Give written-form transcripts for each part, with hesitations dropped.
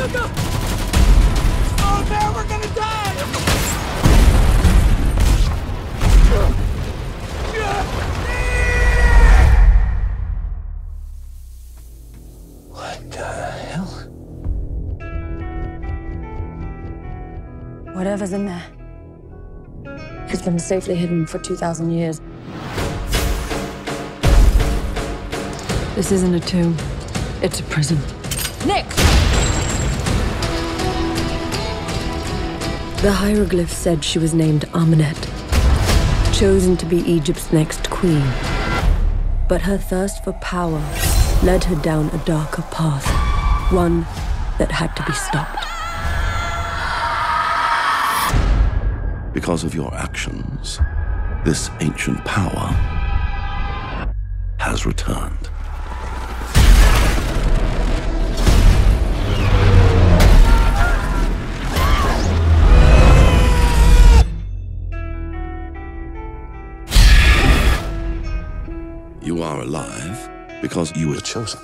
Go! Oh man, we're gonna die! What the hell? Whatever's in there, it's been safely hidden for 2,000 years. This isn't a tomb, it's a prison. Nick! The hieroglyph said she was named Amunet, chosen to be Egypt's next queen. But her thirst for power led her down a darker path, one that had to be stopped. Because of your actions, this ancient power has returned. You are alive because you were chosen.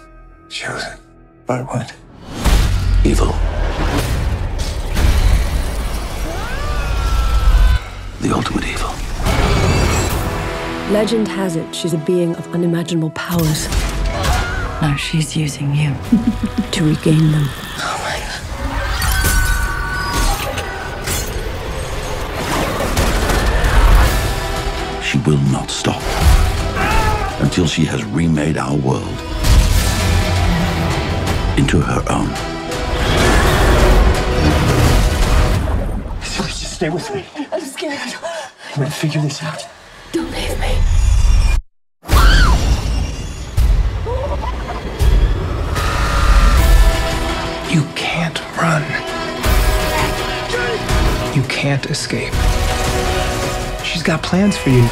Chosen? By what? Evil. The ultimate evil. Legend has it she's a being of unimaginable powers. Now she's using you to regain them. Oh my God. She will not stop until she has remade our world into her own. Please just stay with me. I'm scared. I'm gonna figure this out. Don't leave me. You can't run. You can't escape. She's got plans for you.